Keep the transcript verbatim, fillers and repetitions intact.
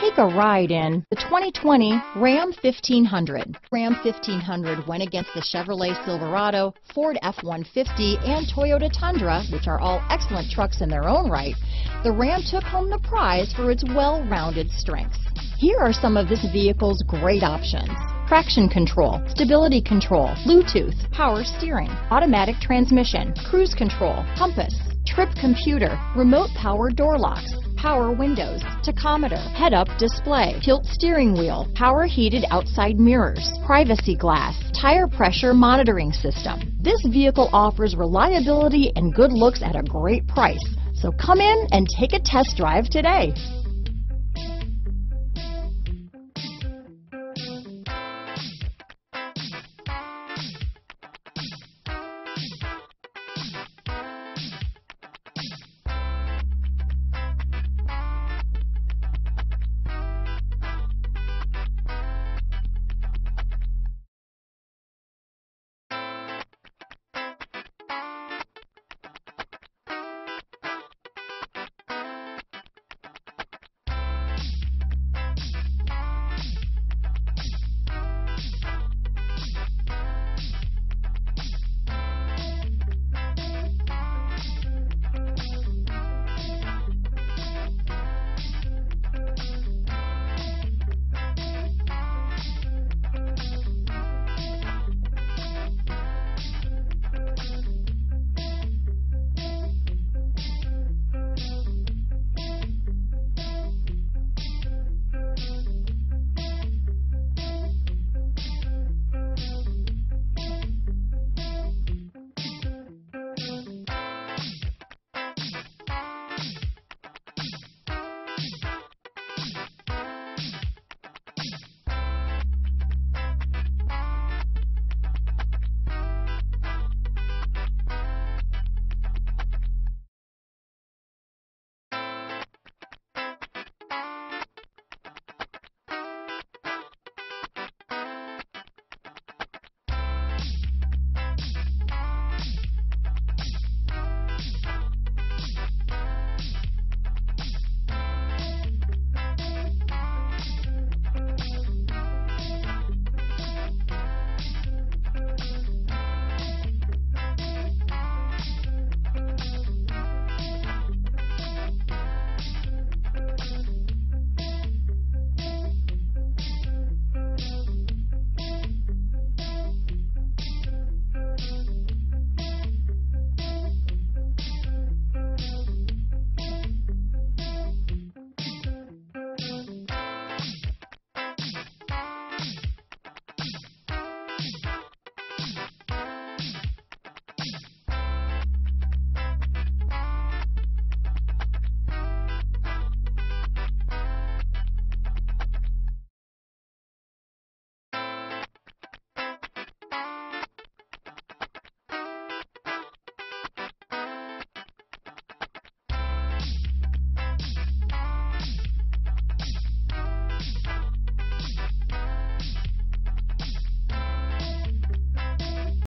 Take a ride in the twenty twenty Ram fifteen hundred. Ram fifteen hundred went against the Chevrolet Silverado, Ford F one fifty, and Toyota Tundra, which are all excellent trucks in their own right. The Ram took home the prize for its well-rounded strengths. Here are some of this vehicle's great options: traction control, stability control, Bluetooth, power steering, automatic transmission, cruise control, compass, trip computer, remote power door locks, power windows, tachometer, head-up display, tilt steering wheel, power heated outside mirrors, privacy glass, tire pressure monitoring system. This vehicle offers reliability and good looks at a great price. So come in and take a test drive today.